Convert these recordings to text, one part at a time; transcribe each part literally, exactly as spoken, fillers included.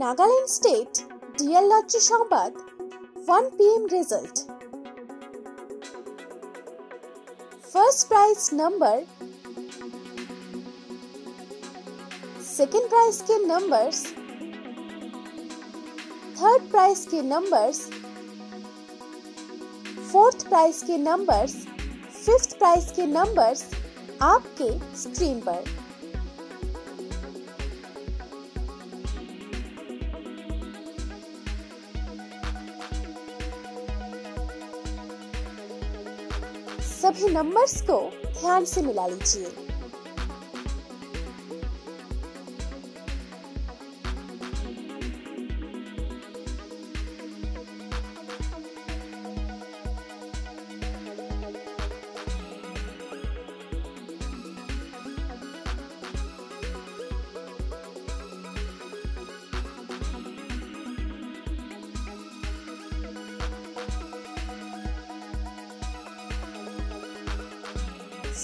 Nagaland state dear lottery Sambad one P M result. First prize number, second prize के numbers, third prize के numbers, fourth prize के numbers, fifth prize के numbers आपके screen पर। सभी numbers को ध्यान से मिला लीजिए।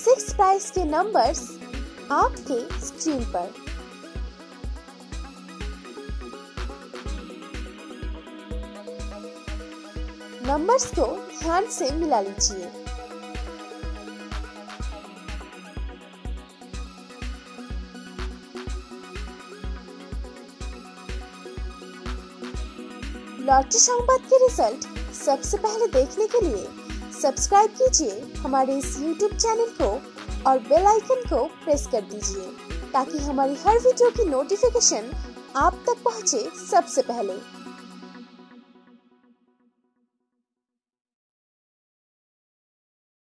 सिक्स प्राइज के नंबर्स आपके स्क्रीन पर। नंबर्स को ध्यान से मिला लीजिए। लॉटरी संबाद के रिजल्ट सबसे पहले देखने के लिए सब्सक्राइब कीजिए हमारे इस यूट्यूब चैनल को और बेल आइकन को प्रेस कर दीजिए ताकि हमारी हर वीडियो की नोटिफिकेशन आप तक पहुंचे सबसे पहले।